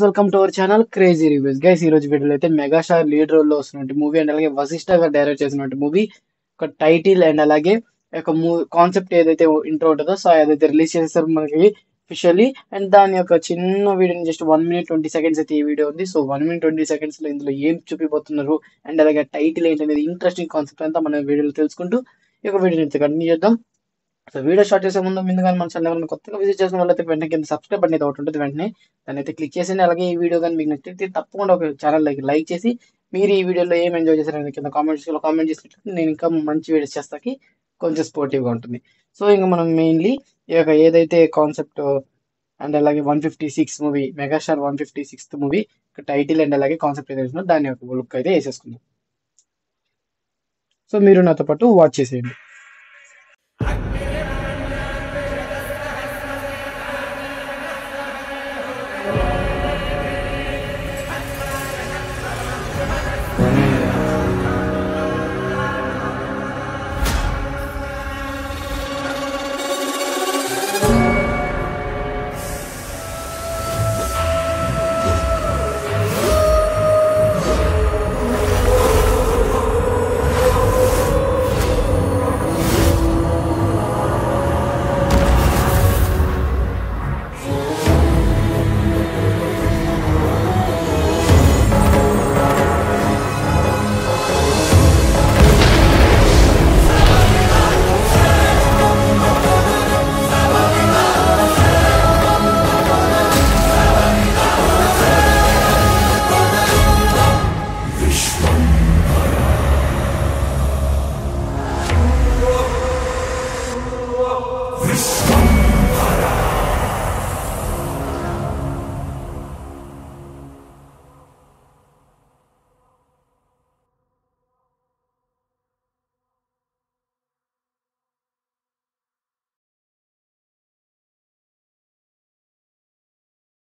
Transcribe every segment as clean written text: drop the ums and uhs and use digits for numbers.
Welcome to our channel Crazy Reviews. Guys, heroes video the mega star lead role of movie and alage Vasishtha ga direct chesina movie ka title and alage concept edaithe intro untado so adaithe release chesaru manaki officially and dani oka chinna video ni just 1 minute 20 seconds athe ee video undi. So 1 minute 20 seconds lo indulo em chupibothunaru and alage title enti anedi interesting concept anta mana video lo telusukuntu ee video ni continue cheddam. So video short chese mundu mindu gaani mana channel ni kottaka visit chesina vallathe ventane kin subscribe button edo untadi ventane danithe click chesina alage ee video gaani meeku nachthe tappakunda oka channel like chesi meeru ee video lo em enjoy chesarani kin comments lo comment cheskunte nenu inka manchi videos chestaki konja supportive ga untundi. So inga manam mainly ee edaithe concept and alage 156 movie megastar 156th movie title and alage concept edusno dani oka look aithe chesukundam. So meeru natho pattu watch cheseyandi.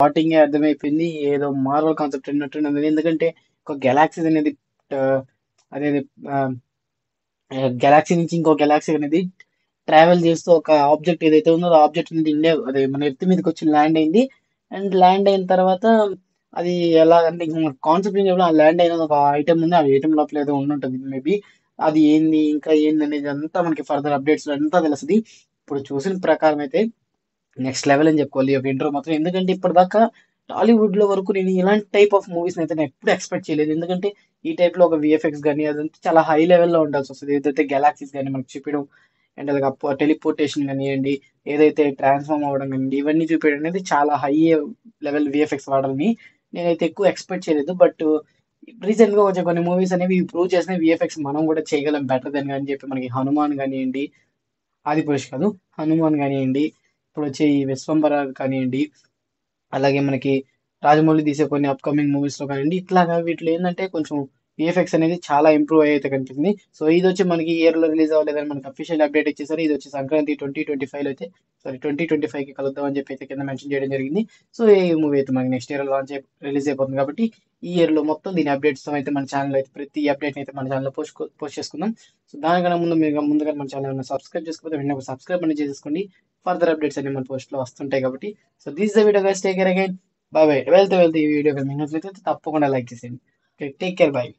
Starting at the Mapini, the Marvel concept and the country, galaxies and the galaxy in Chinko galaxy and the travel just object in the object in the India, the Manethimikoch land in the and land in Taravata, the concept in the land in the item of the owner maybe are the in the Inca in the Nizantamanke further updates and the Lasadi, chosen Prakar method. Next level and Japoli of intro Matra in the country Pradaka, Tollywood lover could in Elan type of movies Nathan expect Chile in the country, E type log of VFX Gania than Chala high level on so the galaxies Ganima Chipido and like teleportation Gani and transform out and even if you put another Chala high level VFX water me, then they could expect Chile, but recently movies and we prove just VFX Manam got a Chegal and better than Ganjapamani Hanuman Gani and Adipushkadu, Hanuman Gani and Veswambara Kanindi, Alagamanaki, Rajamoli, these are upcoming movies. So, Kandi, Tlaga, we train and take on VFX and Chala improve the company. So, either Chimanki year release or official update, either Chisankanti 2025, sorry, 2025 Kalatavan mentioned Jerini. So, a movie to my next year launch release upon Gabati, year Lomoto, the updates to my channel, like pretty update Nathan channel pushes Kunam. So, Daganamun Megamundaman channel and subscribe just for the window subscribe and Jesus Kundi. Further updates and post lost on Tagabati. So this is the video guys, take care again. Bye bye. Well the video will minutes later. Tappo like this in. Okay, take care, bye.